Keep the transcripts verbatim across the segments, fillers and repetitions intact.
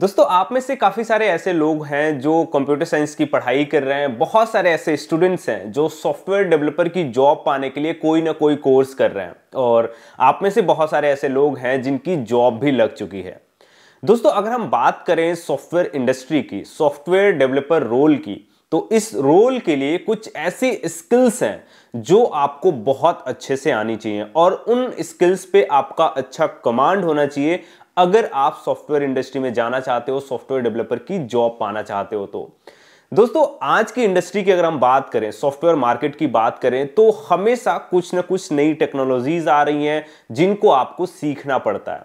दोस्तों आप में से काफ़ी सारे ऐसे लोग हैं जो कंप्यूटर साइंस की पढ़ाई कर रहे हैं, बहुत सारे ऐसे स्टूडेंट्स हैं जो सॉफ्टवेयर डेवलपर की जॉब पाने के लिए कोई ना कोई कोर्स कर रहे हैं, और आप में से बहुत सारे ऐसे लोग हैं जिनकी जॉब भी लग चुकी है। दोस्तों अगर हम बात करें सॉफ्टवेयर इंडस्ट्री की, सॉफ्टवेयर डेवलपर रोल की, तो इस रोल के लिए कुछ ऐसी स्किल्स हैं जो आपको बहुत अच्छे से आनी चाहिए और उन स्किल्स पे आपका अच्छा कमांड होना चाहिए अगर आप सॉफ्टवेयर इंडस्ट्री में जाना चाहते हो, सॉफ्टवेयर डेवलपर की जॉब पाना चाहते हो। तो दोस्तों आज की इंडस्ट्री की अगर हम बात करें, सॉफ्टवेयर मार्केट की बात करें, तो हमेशा कुछ ना कुछ नई टेक्नोलॉजीज आ रही हैं जिनको आपको सीखना पड़ता है।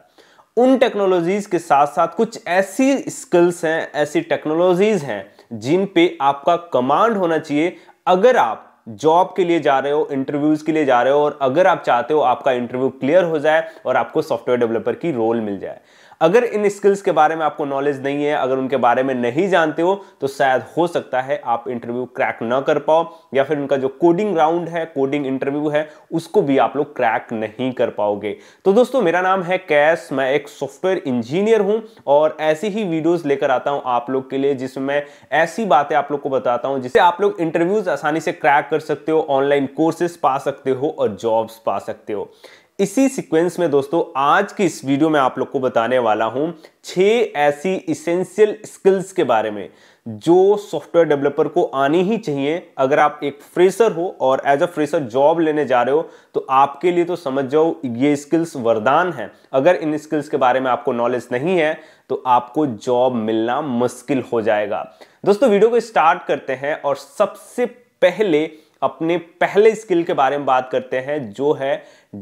उन टेक्नोलॉजीज के साथ साथ कुछ ऐसी स्किल्स हैं, ऐसी टेक्नोलॉजीज हैं जिन पे आपका कमांड होना चाहिए अगर आप जॉब के लिए जा रहे हो, इंटरव्यूज के लिए जा रहे हो, और अगर आप चाहते हो आपका इंटरव्यू क्लियर हो जाए और आपको सॉफ्टवेयर डेवलपर की रोल मिल जाए। अगर इन स्किल्स के बारे में आपको नॉलेज नहीं है, अगर उनके बारे में नहीं जानते हो, तो शायद हो सकता है आप इंटरव्यू क्रैक ना कर पाओ, या फिर उनका जो कोडिंग राउंड है, कोडिंग इंटरव्यू है, उसको भी आप लोग क्रैक नहीं कर पाओगे। तो दोस्तों मेरा नाम है कैश, मैं एक सॉफ्टवेयर इंजीनियर हूं और ऐसी ही वीडियोज लेकर आता हूं आप लोग के लिए, जिसमें मैं ऐसी बातें आप लोग को बताता हूँ जिससे आप लोग इंटरव्यूज आसानी से क्रैक कर सकते हो, ऑनलाइन कोर्सेज पा सकते हो और जॉब्स पा सकते हो। इसी सीक्वेंस में दोस्तों आज की इस वीडियो में आप लोग को बताने वाला हूं छह ऐसी इसेंशियल स्किल्स के बारे में जो सॉफ्टवेयर डेवलपर को आनी ही चाहिए। अगर आप एक फ्रेशर हो और एज अ फ्रेशर जॉब लेने जा रहे हो, तो आपके लिए तो समझ जाओ ये स्किल्स वरदान है। अगर इन स्किल्स के बारे में आपको नॉलेज नहीं है तो आपको जॉब मिलना मुश्किल हो जाएगा। दोस्तों वीडियो को स्टार्ट करते हैं और सबसे पहले अपने पहले स्किल के बारे में बात करते हैं, जो है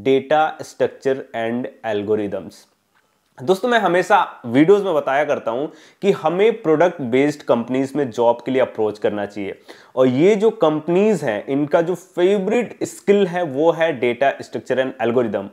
डेटा स्ट्रक्चर एंड एल्गोरिदम्स। दोस्तों मैं हमेशा वीडियोस में बताया करता हूं कि हमें प्रोडक्ट बेस्ड कंपनीज में जॉब के लिए अप्रोच करना चाहिए, और ये जो कंपनीज हैं इनका जो फेवरेट स्किल है वो है डेटा स्ट्रक्चर एंड एल्गोरिदम।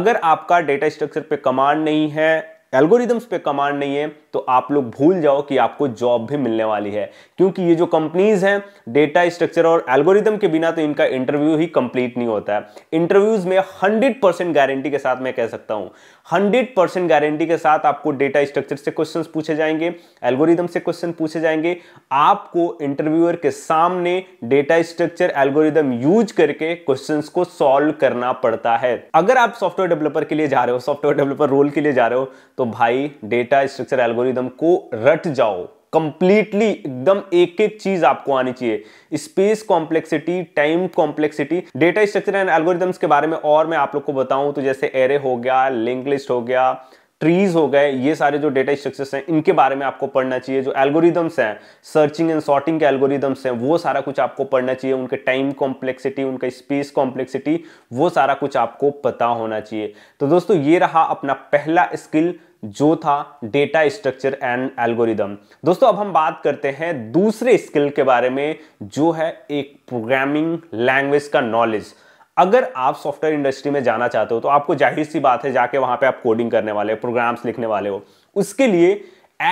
अगर आपका डेटा स्ट्रक्चर पे कमांड नहीं है, एल्गोरिदम्स पे कमांड नहीं है, तो आप लोग भूल जाओ कि आपको जॉब भी मिलने वाली है, क्योंकि ये जो कंपनीज हैं डेटा स्ट्रक्चर और एल्गोरिदम के बिना तो इनका इंटरव्यू ही कंप्लीट नहीं होता है। इंटरव्यूज में हंड्रेड परसेंट गारंटी के साथ मैं कह सकता हूँ, हंड्रेड परसेंट गारंटी के साथ आपको डेटा स्ट्रक्चर से क्वेश्चन पूछे जाएंगे, एल्गोरिदम से क्वेश्चन पूछे जाएंगे। आपको इंटरव्यूअर के सामने डेटा स्ट्रक्चर एल्गोरिदम यूज करके क्वेश्चन को सॉल्व करना पड़ता है। अगर आप सॉफ्टवेयर डेवलपर के लिए जा रहे हो, सॉफ्टवेयर डेवलपर रोल के लिए जा रहे हो, तो भाई डेटा स्ट्रक्चर एल्गोरिदम को रट जाओ कंप्लीटली, एकदम एक एक चीज आपको आनी चाहिए, space complexity, time complexity. Data structure and algorithms के बारे में और मैं आप लोग को बताऊं तो जैसे एरे हो गया, लिंक लिस्ट हो गया, ट्रीज हो गए, ये सारे जो डेटा स्ट्रक्चर्स हैं इनके बारे में आपको पढ़ना चाहिए। जो एल्गोरिदम्स हैं, सर्चिंग एंड सॉर्टिंग के एल्गोरिदम्स हैं, वो सारा कुछ आपको पढ़ना चाहिए, उनके टाइम कॉम्प्लेक्सिटी, उनका स्पेस कॉम्प्लेक्सिटी, वो सारा कुछ आपको पता होना चाहिए। तो दोस्तों ये रहा अपना पहला स्किल जो था डेटा स्ट्रक्चर एंड एल्गोरिदम। दोस्तों अब हम बात करते हैं दूसरे स्किल के बारे में, जो है एक प्रोग्रामिंग लैंग्वेज का नॉलेज। अगर आप सॉफ्टवेयर इंडस्ट्री में जाना चाहते हो तो आपको जाहिर सी बात है जाके वहां पे आप कोडिंग करने वाले हो, प्रोग्राम्स लिखने वाले हो। उसके लिए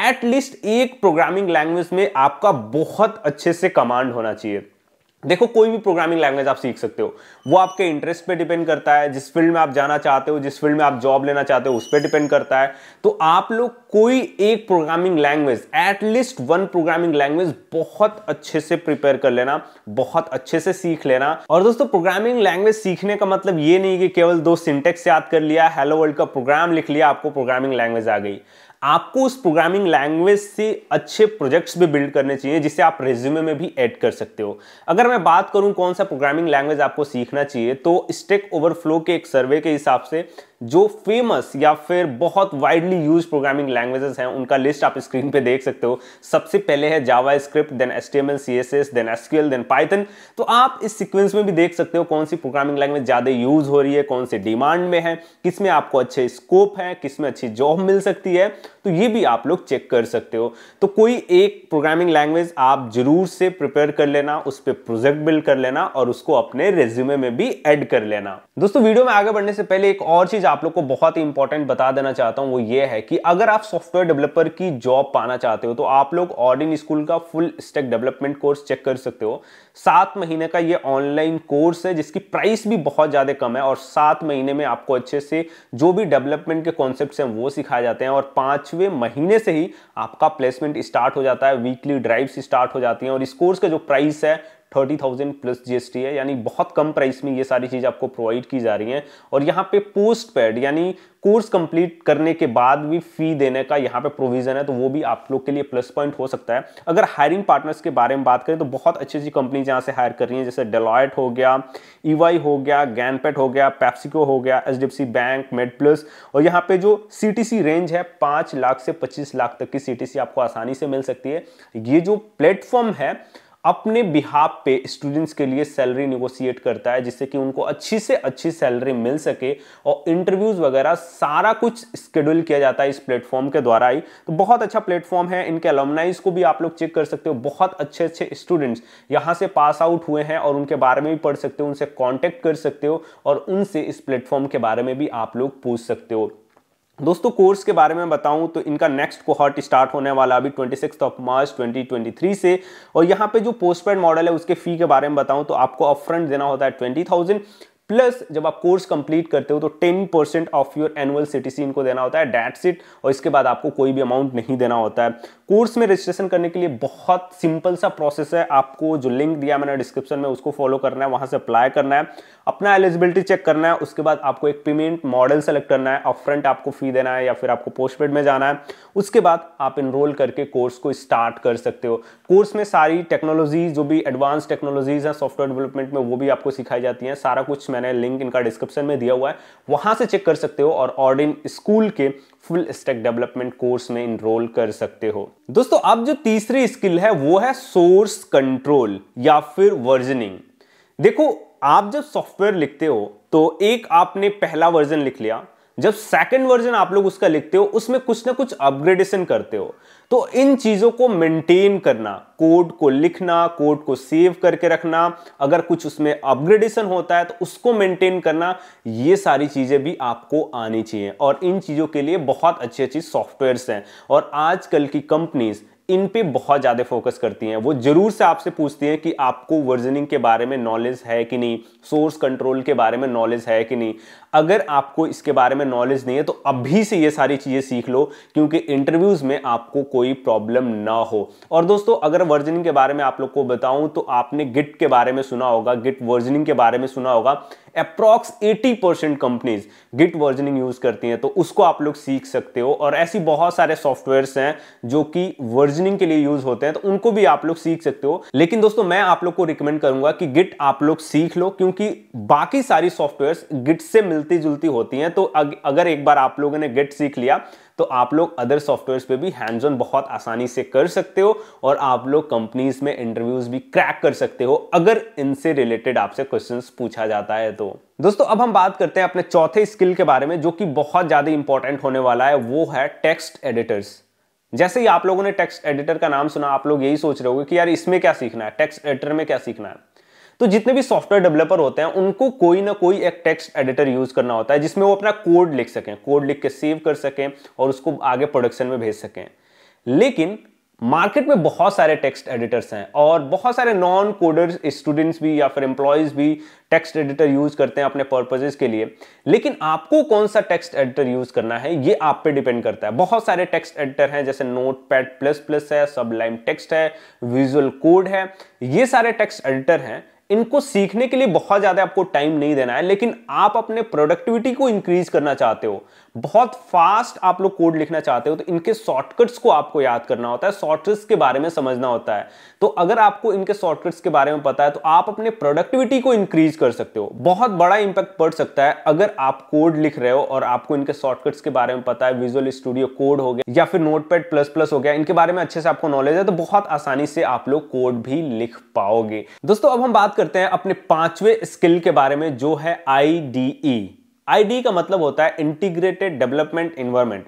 एटलीस्ट एक प्रोग्रामिंग लैंग्वेज में आपका बहुत अच्छे से कमांड होना चाहिए। देखो कोई भी प्रोग्रामिंग लैंग्वेज आप सीख सकते हो, वो आपके इंटरेस्ट पे डिपेंड करता है, जिस फील्ड में आप जाना चाहते हो, जिस फील्ड में आप जॉब लेना चाहते हो उस पे डिपेंड करता है। तो आप लोग कोई एक programming language, at least one programming language बहुत अच्छे से प्रिपेयर कर लेना, बहुत अच्छे से सीख लेना। और दोस्तों प्रोग्रामिंग लैंग्वेज सीखने का मतलब ये नहीं कि केवल दो सिंटेक्स याद कर लिया, हेलो वर्ल्ड का प्रोग्राम लिख लिया, आपको प्रोग्रामिंग लैंग्वेज आ गई। आपको उस प्रोग्रामिंग लैंग्वेज से अच्छे प्रोजेक्ट्स भी बिल्ड करने चाहिए जिसे आप रेज्यूमे में भी ऐड कर सकते हो। अगर मैं बात करूं कौन सा प्रोग्रामिंग लैंग्वेज आपको सीखना चाहिए, तो स्टैक ओवरफ्लो के एक सर्वे के हिसाब से जो फेमस या फिर बहुत वाइडली यूज प्रोग्रामिंग लैंग्वेजेस हैं उनका लिस्ट आप स्क्रीन पे देख सकते हो। सबसे पहले है JavaScript, then HTML, CSS, then SQL, then Python. तो आप इस सीक्वेंस में भी देख सकते हो कौन सी प्रोग्रामिंग लैंग्वेज ज्यादा यूज हो रही है, कौन सी डिमांड में है, किसमें आपको अच्छे स्कोप है, किसमें अच्छी जॉब मिल सकती है, तो ये भी आप लोग चेक कर सकते हो। तो कोई एक प्रोग्रामिंग लैंग्वेज आप जरूर से प्रिपेयर कर लेना, उस पर प्रोजेक्ट बिल्ड कर लेना और उसको अपने रेज्यूमे में भी ऐड कर लेना। दोस्तों वीडियो में आगे बढ़ने से पहले एक और चीज आप लोग को बहुत ही इंपॉर्टेंट बता देना चाहता हूं, वो ये है कि अगर आप सॉफ्टवेयर डेवलपर की जॉब पाना चाहते हो तो आप लोग ओडिन स्कूल का full stack development course check कर सकते हो। सात महीने का ये ऑनलाइन कोर्स है जिसकी प्राइस भी बहुत ज्यादा कम है, और सात महीने में आपको अच्छे से जो भी डेवलपमेंट के कॉन्सेप्ट हैं वो सिखाए जाते हैं, और पांच पांचवें महीने से ही आपका प्लेसमेंट स्टार्ट हो जाता है, वीकली ड्राइव्स स्टार्ट हो जाती हैं और इस कोर्स का जो प्राइस है थर्टी थाउजेंड प्लस जीएसटी है, यानी बहुत कम प्राइस में ये सारी चीज़ आपको प्रोवाइड की जा रही हैं। और यहाँ पे पोस्ट पेड यानी कोर्स कंप्लीट करने के बाद भी फी देने का यहाँ पे प्रोविजन है, तो वो भी आप लोग के लिए प्लस पॉइंट हो सकता है। अगर हायरिंग पार्टनर्स के बारे में बात करें तो बहुत अच्छी अच्छी कंपनीज यहाँ से हायर कर रही हैं, जैसे डेलॉयट हो गया, ईवाई हो गया, गैनपैक्ट हो गया, पेप्सिको हो गया, एचडीएफसी बैंक, मेडप्लस। और यहाँ पे जो सीटीसी रेंज है पाँच लाख से पच्चीस लाख तक की सीटीसी आपको आसानी से मिल सकती है। ये जो प्लेटफॉर्म है अपने बिहाफ पे स्टूडेंट्स के लिए सैलरी निगोशिएट करता है, जिससे कि उनको अच्छी से अच्छी सैलरी मिल सके और इंटरव्यूज वगैरह सारा कुछ स्केड्यूल किया जाता है इस प्लेटफॉर्म के द्वारा ही। तो बहुत अच्छा प्लेटफॉर्म है, इनके अलुमनाइज को भी आप लोग चेक कर सकते हो, बहुत अच्छे अच्छे स्टूडेंट्स यहाँ से पास आउट हुए हैं और उनके बारे में भी पढ़ सकते हो, उनसे कॉन्टेक्ट कर सकते हो और उनसे इस प्लेटफॉर्म के बारे में भी आप लोग पूछ सकते हो। दोस्तों कोर्स के बारे में बताऊं तो इनका नेक्स्ट कोहॉर्ट स्टार्ट होने वाला अभी छब्बीस ऑफ मार्च दो हज़ार तेईस से। और यहाँ पे जो पोस्टपेड मॉडल है उसके फी के बारे में बताऊं तो आपको अपफ्रंट देना होता है ट्वेंटी थाउजेंड, प्लस जब आप कोर्स कंप्लीट करते हो तो ten percent of your annual CTC इनको देना होता है, दैट्स इट। और इसके बाद आपको कोई भी अमाउंट नहीं देना होता है। कोर्स में रजिस्ट्रेशन करने के लिए बहुत सिंपल सा प्रोसेस है, आपको जो लिंक दिया मैंने डिस्क्रिप्शन में उसको फॉलो करना है, वहां से अप्लाई करना है, अपना एलिजिबिलिटी चेक करना है, उसके बाद आपको एक पेमेंट मॉडल सेलेक्ट करना है, अपफ्रंट आपको फी देना है या फिर आपको पोस्टपेड में जाना है, उसके बाद आप एनरोल करके कोर्स को स्टार्ट कर सकते हो। कोर्स में सारी टेक्नोलॉजी जो भी एडवांस टेक्नोलॉजीज हैं सॉफ्टवेयर डेवलपमेंट में वो भी आपको सिखाई जाती हैं, सारा कुछ मैंने लिंक इनका डिस्क्रिप्शन में दिया हुआ है, वहां से चेक कर सकते हो और ऑडिन स्कूल के फुल स्टैक डेवलपमेंट कोर्स में इनरोल कर सकते हो। दोस्तों अब जो तीसरी स्किल है वो है सोर्स कंट्रोल या फिर वर्जनिंग। देखो आप जब सॉफ्टवेयर लिखते हो तो एक आपने पहला वर्जन लिख लिया, जब सेकंड वर्जन आप लोग उसका लिखते हो उसमें कुछ ना कुछ अपग्रेडेशन करते हो, तो इन चीज़ों को मेंटेन करना, कोड को लिखना, कोड को सेव करके रखना, अगर कुछ उसमें अपग्रेडेशन होता है तो उसको मेंटेन करना, ये सारी चीज़ें भी आपको आनी चाहिए। और इन चीज़ों के लिए बहुत अच्छी अच्छी सॉफ्टवेयर्स हैं और आजकल की कंपनीज इन पे बहुत ज़्यादा फोकस करती हैं। वो जरूर से आपसे पूछती हैं कि आपको वर्जनिंग के बारे में नॉलेज है कि नहीं, सोर्स कंट्रोल के बारे में नॉलेज है कि नहीं। अगर आपको इसके बारे में नॉलेज नहीं है तो अभी से ये सारी चीज़ें सीख लो, क्योंकि इंटरव्यूज़ में आपको कोई प्रॉब्लम ना हो। और दोस्तों अगर वर्जनिंग के बारे में आप लोग को बताऊं तो आपने गिट के बारे में सुना होगा, गिट वर्जनिंग के बारे में सुना होगा। अप्रॉक्स अस्सी percent companies git versioning use करती हैं, तो उसको आप लोग सीख सकते हो। और ऐसी बहुत सारे सॉफ्टवेयर्स हैं जो कि वर्जनिंग के लिए यूज़ होते हैं, तो उनको भी आप लोग सीख सकते हो। लेकिन दोस्तों मैं आप लोग को रिकमेंड करूंगा कि गिट आप लोग सीख लो, क्योंकि बाकी सारी सॉफ्टवेयर्स गिट से मिलती जुलती होती हैं। तो अगर एक बार आप लोगों ने गिट सीख लिया तो आप लोग अदर सॉफ्टवेयर्स पे भी हैंड्स ऑन बहुत आसानी से कर सकते हो और आप लोग कंपनीज में इंटरव्यूज भी क्रैक कर सकते हो, अगर इनसे रिलेटेड आपसे क्वेश्चंस पूछा जाता है तो। दोस्तों अब हम बात करते हैं अपने चौथे स्किल के बारे में जो कि बहुत ज़्यादा इंपॉर्टेंट होने वाला है, वो है टेक्स्ट एडिटर्स। जैसे ही आप लोगों ने टेक्स्ट एडिटर का नाम सुना आप लोग यही सोच रहे होगे कि यार इसमें क्या सीखना है, टेक्स्ट एडिटर में क्या सीखना है। तो जितने भी सॉफ्टवेयर डेवलपर होते हैं उनको कोई ना कोई एक टेक्स्ट एडिटर यूज करना होता है जिसमें वो अपना कोड लिख सकें, कोड लिख के सेव कर सकें और उसको आगे प्रोडक्शन में भेज सकें। लेकिन मार्केट में बहुत सारे टेक्स्ट एडिटर्स हैं और बहुत सारे नॉन कोडर्स स्टूडेंट्स भी या फिर एम्प्लॉयज भी टेक्स्ट एडिटर यूज करते हैं अपने पर्पसेस के लिए। लेकिन आपको कौन सा टेक्स्ट एडिटर यूज करना है ये आप पे डिपेंड करता है। बहुत सारे टेक्स्ट एडिटर हैं जैसे नोटपैड प्लस प्लस है, सबलाइम टेक्स्ट है, विजुअल कोड है, ये सारे टेक्स्ट एडिटर हैं। इनको सीखने के लिए बहुत ज़्यादा आपको टाइम नहीं देना है, लेकिन आप अपने प्रोडक्टिविटी को इंक्रीज करना चाहते हो, बहुत फास्ट आप लोग कोड लिखना चाहते हो, तो इनके शॉर्टकट्स को आपको याद करना होता है, शॉर्टकट्स के बारे में समझना होता है। तो अगर आपको इनके शॉर्टकट्स के बारे में पता है तो आप अपने प्रोडक्टिविटी को इंक्रीज कर सकते हो। बहुत बड़ा इंपैक्ट पड़ सकता है अगर आप कोड लिख रहे हो और आपको इनके शॉर्टकट्स के बारे में पता है, विजुअल स्टूडियो कोड हो गया या फिर नोटपैड प्लस प्लस हो गया, इनके बारे में अच्छे से आपको नॉलेज है तो बहुत आसानी से आप लोग कोड भी लिख पाओगे। दोस्तों अब हम बात करते हैं अपने पांचवें स्किल के बारे में जो है आईडीई। आईडी का मतलब होता है integrated development environment.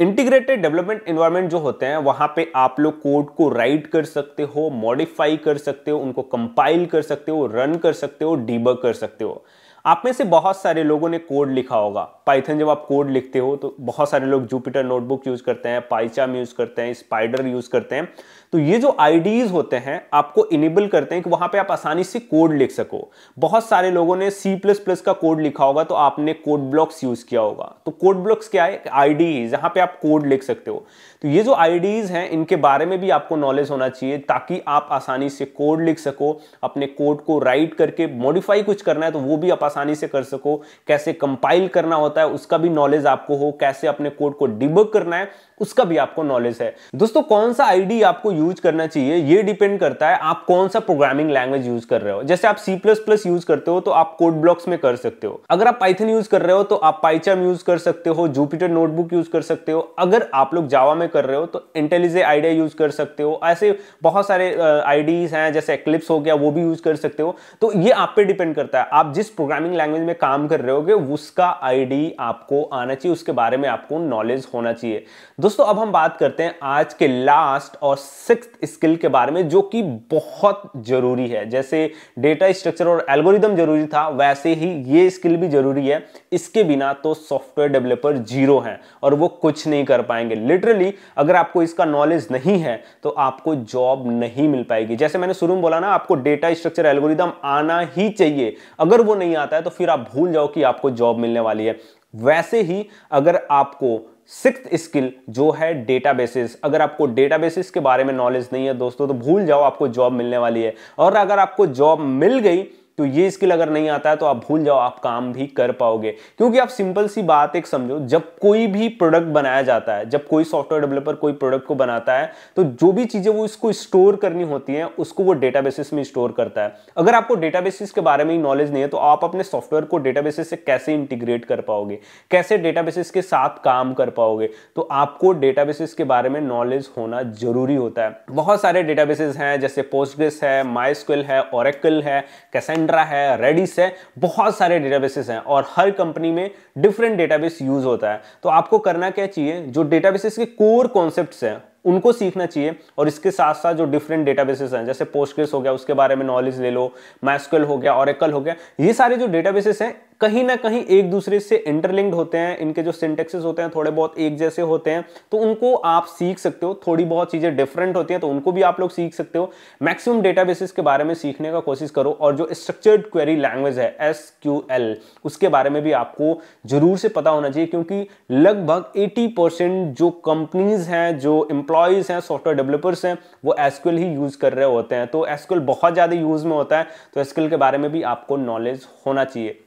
Integrated development environment जो होते हैं वहां पे आप लोग कोड को राइट कर सकते हो, मॉडिफाई कर सकते हो, उनको कंपाइल कर सकते हो, रन कर सकते हो, डीबग कर सकते हो। आप में से बहुत सारे लोगों ने कोड लिखा होगा। पाइथन जब आप कोड लिखते हो तो बहुत सारे लोग जूपिटर नोटबुक यूज करते हैं, पाइचार्म यूज करते हैं, स्पाइडर यूज करते हैं। तो ये जो आईडीज होते हैं आपको इनेबल करते हैं कि वहां पे आप आसानी से कोड लिख सको। बहुत सारे लोगों ने सी प्लस प्लस का कोड लिखा होगा तो आपने कोड ब्लॉक्स यूज किया होगा। तो कोड ब्लॉक्स क्या है? आईडी जहां पे आप कोड लिख सकते हो। तो ये जो आईडीज हैं इनके बारे में भी आपको नॉलेज होना चाहिए ताकि आप आसानी से कोड लिख सको, अपने कोड को राइट करके मॉडिफाई कुछ करना है तो वो भी आप आसानी से कर सको, कैसे कंपाइल करना होता है उसका भी नॉलेज आपको हो, कैसे अपने कोड को डिबग करना है उसका भी आपको नॉलेज है। दोस्तों कौन सा आईडी आपको यूज करना चाहिए ये डिपेंड करता है आप कौन सा प्रोग्रामिंग लैंग्वेज यूज कर रहे हो। जैसे आप सी प्लस प्लस यूज करते हो तो आप कोड ब्लॉक्स में कर सकते हो, अगर आप पाइथन यूज कर रहे हो तो आप पाइचार्म यूज कर सकते हो, जुपिटर नोटबुक यूज कर सकते हो, अगर आप लोग जावा में कर रहे हो तो इंटेलिजे आइडिया यूज कर सकते हो। ऐसे बहुत सारे आईडीज हैं जैसे एक्लिप्स हो गया, वो भी यूज कर सकते हो। तो ये आप पे डिपेंड करता है आप जिस प्रोग्रामिंग लैंग्वेज में काम कर रहे होगे उसका आईडी आपको आना चाहिए, उसके बारे में आपको नॉलेज होना चाहिए। दोस्तों अब हम बात करते हैं आज के लास्ट और सिक्स्थ स्किल के बारे में जो कि बहुत जरूरी है। जैसे डेटा स्ट्रक्चर और एल्गोरिदम जरूरी था वैसे ही ये स्किल भी जरूरी है। इसके बिना तो सॉफ्टवेयर डेवलपर जीरो हैं और वो कुछ नहीं कर पाएंगे। लिटरली अगर आपको इसका नॉलेज नहीं है तो आपको जॉब नहीं मिल पाएगी। जैसे मैंने शुरू में बोला ना, आपको डेटा स्ट्रक्चर एल्गोरिदम आना ही चाहिए। अगर वो नहीं आता है तो फिर आप भूल जाओ कि आपको जॉब मिलने वाली है। वैसे ही अगर आपको सिक्स्थ स्किल जो है डेटाबेसेस, अगर आपको डेटाबेसेस के बारे में नॉलेज नहीं है दोस्तों तो भूल जाओ आपको जॉब मिलने वाली है। और अगर आपको जॉब मिल गई तो ये स्किल अगर नहीं आता है तो आप भूल जाओ आप काम भी कर पाओगे। क्योंकि आप सिंपल सी बात एक समझो, जब कोई भी प्रोडक्ट बनाया जाता है, जब कोई सॉफ्टवेयर डेवलपर कोई प्रोडक्ट को बनाता है तो जो भी चीज़ें वो इसको स्टोर करनी होती हैं उसको वो डेटाबेसिस में स्टोर करता है। अगर आपको डेटाबेसिस के बारे में ही नॉलेज नहीं है तो आप अपने सॉफ्टवेयर को डेटाबेसिस से कैसे इंटीग्रेट कर पाओगे, कैसे डेटाबेसिस के साथ काम कर पाओगे। तो आपको डेटाबेसिस के बारे में नॉलेज होना जरूरी होता है। बहुत सारे डेटाबेसिस हैं जैसे पोस्टग्रेस है, माइस्क्यूएल है, ओरेकल है, कैसेंड्रा है, रेडिस है, बहुत सारे डेटाबेसेस हैं और हर कंपनी में डिफरेंट डेटाबेस यूज होता है। तो आपको करना क्या चाहिए, जो डेटाबेसेस के कोर कॉन्सेप्ट्स हैं उनको सीखना चाहिए और इसके साथ साथ जो डिफरेंट डेटाबेसेस हैं जैसे पोस्टग्रेस हो गया उसके बारे में नॉलेज ले लो, माइस्क्यूएल हो गया, ओरेकल हो गया, ये सारे जो डेटाबेसेस हैं कहीं ना कहीं एक दूसरे से इंटरलिंक्ड होते हैं। इनके जो सिंटेक्सेस होते हैं थोड़े बहुत एक जैसे होते हैं तो उनको आप सीख सकते हो। थोड़ी बहुत चीज़ें डिफरेंट होती हैं तो उनको भी आप लोग सीख सकते हो। मैक्सिमम डेटाबेसेस के बारे में सीखने का कोशिश करो और जो स्ट्रक्चर्ड क्वेरी लैंग्वेज है एस क्यू एल उसके बारे में भी आपको जरूर से पता होना चाहिए क्योंकि लगभग एटी परसेंट जो कंपनीज हैं, जो एम्प्लॉयज़ हैं, सॉफ्टवेयर डेवलपर्स हैं वो एस क्यू एल ही यूज़ कर रहे होते हैं। तो एस क्यू एल बहुत ज़्यादा यूज़ में होता है तो एस क्यू एल के बारे में भी आपको नॉलेज होना चाहिए।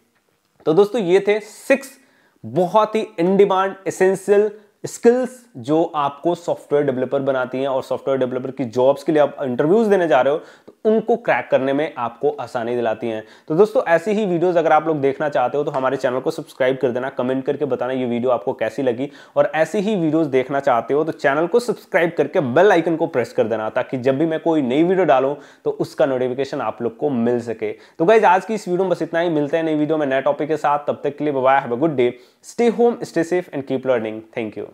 तो दोस्तों ये थे सिक्स बहुत ही इन डिमांड एसेंशियल स्किल्स जो आपको सॉफ्टवेयर डेवलपर बनाती हैं और सॉफ्टवेयर डेवलपर की जॉब्स के लिए आप इंटरव्यूज देने जा रहे हो तो उनको क्रैक करने में आपको आसानी दिलाती हैं। तो दोस्तों ऐसी ही वीडियोस अगर आप लोग देखना चाहते हो तो हमारे चैनल को सब्सक्राइब कर देना, कमेंट करके बताना ये वीडियो आपको कैसी लगी। और ऐसी ही वीडियोस देखना चाहते हो तो चैनल को सब्सक्राइब करके बेल आइकन को प्रेस कर देना ताकि जब भी मैं कोई नई वीडियो डालूँ तो उसका नोटिफिकेशन आप लोग को मिल सके। तो गाइज आज की इस वीडियो में बस इतना ही, मिलते हैं नई वीडियो में नए टॉपिक के साथ। तब तक के लिए bye bye, have a good day, stay home, stay safe and keep learning. Thank you.